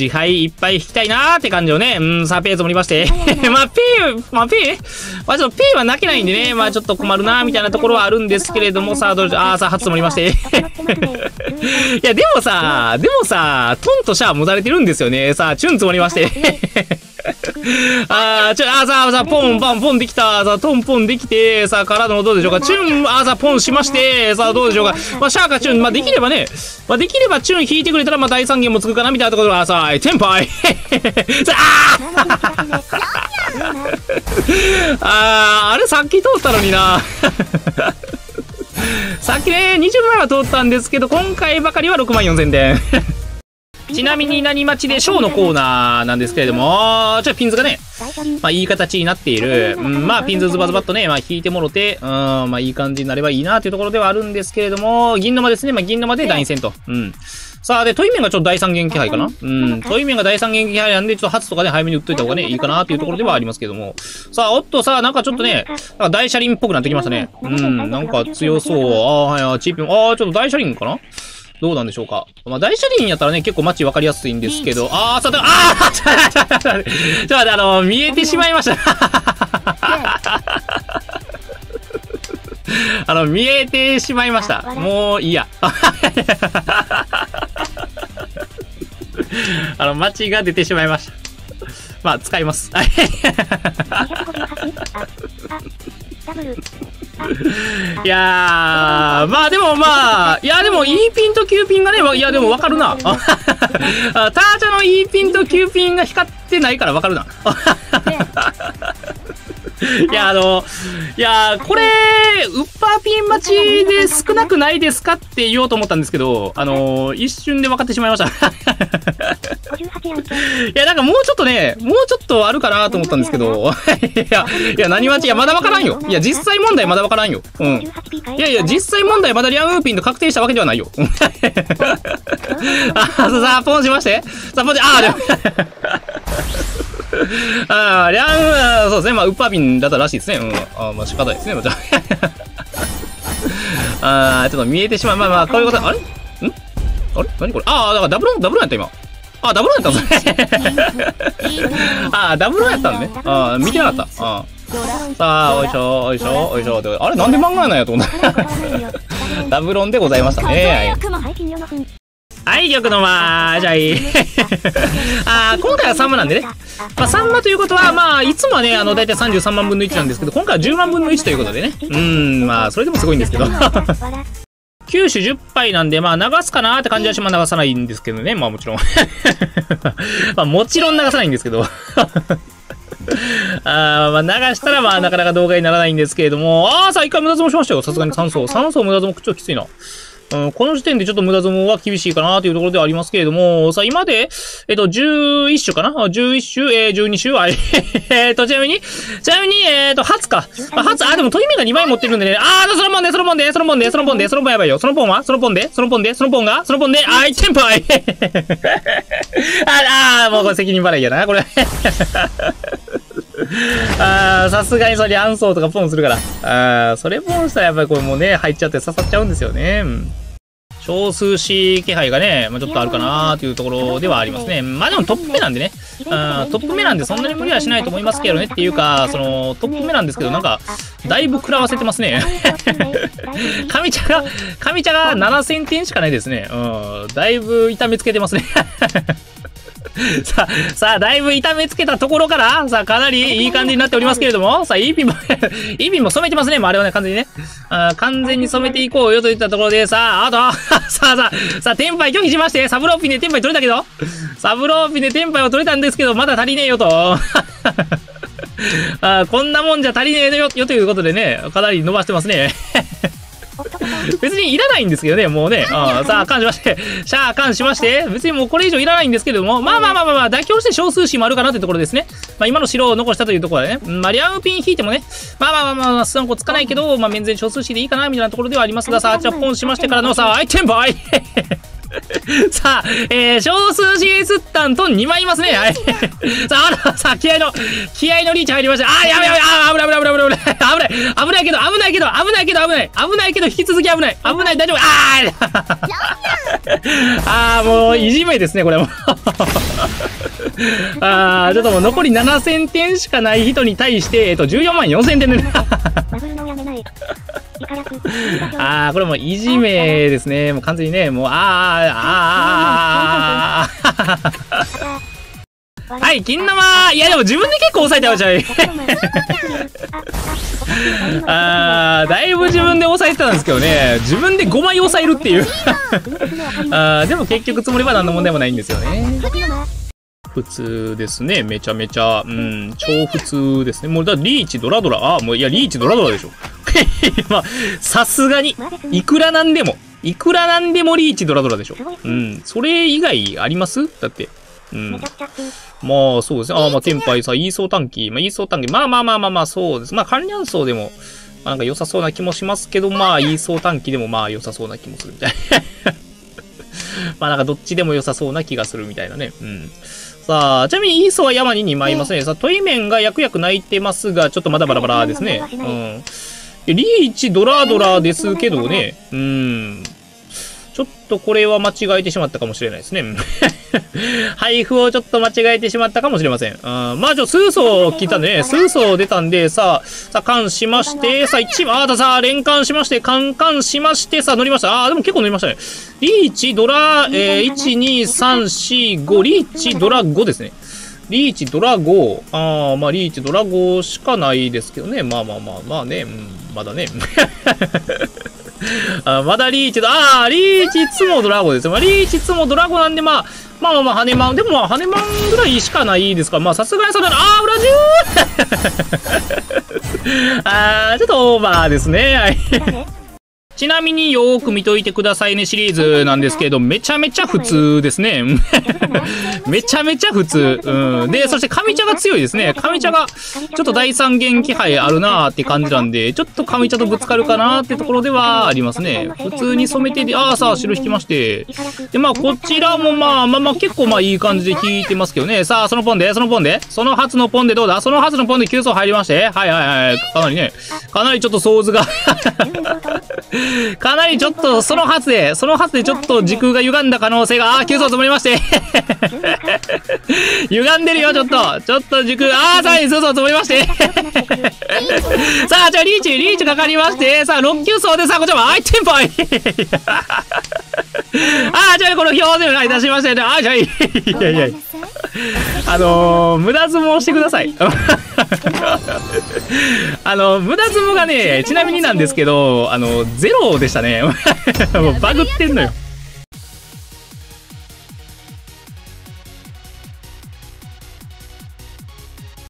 自敗いっぱい引きたいなーって感じをね。さあ、ペイ積もりまして。ペイは泣けないんでね。まあ、ちょっと困るなーみたいなところはあるんですけれども、さあ、どうしよう。さあ、初積もりまして。いや、でもさ、トンとシャアもたれてるんですよね。さあ、チュン積もりまして。さあ、ポンできた。さあ、トンポンできて、さあ、からのどうでしょうか。チュン、さあ、ポンしまして、さあ、どうでしょうか。まあ、シャアかチュン、まあ、できればね、まあ、できればチュン引いてくれたら、まあ、第三弦もつくかな、みたいなところは、さあ、テンパイさああれ、さっき通ったのにな。さっきね、20万は通ったんですけど、今回ばかりは6万4000点。ちなみに何待ちでショーのコーナーなんですけれども、ピンズがね、まあいい形になっている。まあピンズズバズバッとね、まあ引いてもろて、まあいい感じになればいいなというところではあるんですけれども、銀の間ですね、まあ銀の間で第2戦と。さあ、で、トイメンがちょっと第3元気配かな。トイメンが第3元気配なんで、ちょっと初とかで早めに打っといた方がね、いいかなというところではありますけども。さあ、おっとさ、なんかちょっとね、大車輪っぽくなってきましたね。なんか強そう。はい、チーピン、ちょっと大車輪かなどうなんでしょうか。まあ、大車輪やったらね、結構街分かりやすいんですけど、ちょっと待って、見えてしまいました。見えてしまいました。もう、いいや。街が出てしまいました。まあ、使います。いやー、まあでもまあ、いやでも E ピンと Q ピンがね、いやでもわかるな。ターチャの E ピンと Q ピンが光ってないからわかるな。いや、いや、これ、ウッパーピン待ちで少なくないですかって言おうと思ったんですけど、一瞬で分かってしまいました。いや、なんかもうちょっとあるかなと思ったんですけど、いや、何待ち、いや、まだ分からんよ。いや、実際問題まだ分からんよ。いや、実際問題まだリアウーピンと確定したわけではないよ。さあ、ポンしまして。さあ、ポンし、でも。リャン、そうですね。まあ、ウッパーピンだったらしいですね。まあ、仕方ないですね。また。ちょっと見えてしまう。まあ、こういうこと、あれ何これだからダブルやった、今。ダブルやったんですね。ダブルやったんね。見てなかった。さあ、おいしょ。あれなんで漫画なんやと思った。ダブロンでございましたね。はい、玉の間じゃあいい。今回は3万なんでね。まあ、3万ということは、まあ、いつもはね、だいたい33万分の1なんですけど、今回は10万分の1ということでね。まあ、それでもすごいんですけど。9種10杯なんで、まあ、流すかなーって感じはしま流さないんですけどね。まあ、もちろん。まあ、もちろん流さないんですけど。まあ、流したら、まあ、なかなか動画にならないんですけれども。さあ、1回無駄積もしましたよ。さすがに3層。3層無駄積もちょっときついな。この時点でちょっと無駄相撲は厳しいかなというところではありますけれども、さあ、今で、11種かな ?11 種、12種、ちなみに、初か。初、でも、トイメが2枚持ってるんでね。そのポンやばいよ。そのポンが、テンパイもうこれ責任払いやな、これ。さすがにそれ、暗奏とかポンするから。それポンしたらやっぱりこれもうね、入っちゃって刺さっちゃうんですよね。少数し気配がね、まあ、ちょっとあるかなーというところではありますね。まあでもトップ目なんでね、トップ目なんでそんなに無理はしないと思いますけどねっていうか、そのトップ目なんですけど、なんか、だいぶ食らわせてますね。上茶が7000点しかないですね。だいぶ痛めつけてますね。さあ、だいぶ痛めつけたところから、さあ、かなりいい感じになっておりますけれども、さあ、イーピンも染めてますね。もうあれはね、完全にね。完全に染めていこうよといったところで、さあ、さあ、テンパイ拒否しまして、サブローピンでテンパイ取れたけど、サブローピンでテンパイを取れたんですけど、まだ足りねえよと。こんなもんじゃ足りねえよということでね、かなり伸ばしてますね。別にいらないんですけどね、もうね。さあ、感しまして。別にもうこれ以上いらないんですけれども、まあ、妥協して少数詞もあるかなというところですね。まあ、今の白を残したというところでね。まあ、リアムピン引いてもね、まあ、スタンコつかないけど、まあ、面前少数詞でいいかな、みたいなところではありますが、さあ、じゃあ、ポンしましてからの、さあ、テンパイさあ、少数詞スタントン2枚いますね。さあ、気合のリーチ入りました。危ないけど、引き続き危ない、大丈夫。大丈夫。もう、いじめですね、これも。ちょっともう残り7000点しかない人に対して、14万4000点でね。これもういじめですね。もう完全にね、もう、はい、金生。いや、でも自分で結構抑えてましたね。だいぶ自分で抑えてたんですけどね。自分で5枚抑えるっていう。でも結局積もれば何の問題もないんですよね。普通ですね。めちゃめちゃ。うん、超普通ですね。もう、だリーチドラドラ。もう、いや、リーチドラドラでしょ。ま、さすがに。いくらなんでもリーチドラドラでしょ。うん、それ以外あります?だって。うん。まあ、そうですね。まあ、天杯さ、イーソー短期。まあ、そうです。まあ、観覧層でも、なんか良さそうな気もしますけど、まあ、イーソー短期でも、まあ、良さそうな気もするみたいな。まあ、なんかどっちでも良さそうな気がするみたいなね。うん。さあ、ちなみにイーソーは山に2枚いますね。さあ、トイメンがやくやく泣いてますが、ちょっとまだバラバラですね。うん。リーチドラドラですけどね。うん。ちょっとこれは間違えてしまったかもしれないですね。配布をちょっと間違えてしまったかもしれません。まあ、ちょ、数層聞いたんでね、数層出たんで、さあ、冠しまして、さあ、1番、連冠しまして、冠しまして、さあ、乗りました。でも結構乗りましたね。リーチ、ドラ、1、2、3、4、5、リーチ、ドラ5ですね。リーチ、ドラ5。まあ、リーチ、ドラ5しかないですけどね。まあね、まだね。まだリーチだ。リーチいつもドラゴンです。まあ、リーチいつもドラゴンなんで、まあ、ハネマン。でも、まあ、ハネマンぐらいしかないですから、まあ、さすがにそれなら、裏10! ちょっとオーバーですね。ちなみによーく見といてくださいねシリーズなんですけど、めちゃめちゃ普通ですね。めちゃめちゃ普通。うん。で、そして神茶が強いですね。神茶が、ちょっと第三元気配あるなーって感じなんで、ちょっと神茶とぶつかるかなーってところではありますね。普通に染めてで、さあ、白引きまして。で、まあ、こちらもまあ、結構まあいい感じで引いてますけどね。さあ、その初のポンでどうだ?その初のポンで9層入りまして。はい。かなりね、かなりちょっとソーズが。かなりちょっと、その発でちょっと時空が歪んだ可能性が、急増積もりまして。歪んでるよ、ちょっと時空、さらに数層積もりまして。さあ、じゃあリーチかかりまして、さあ、6級層で、さあ、こちらも、テンポいじゃあ、この表情がいたしまして、ね、じゃあ、いや。無駄相撲をしてください。無駄相撲がね、ちなみになんですけど、ゼロでしたね。もうバグってんのよ。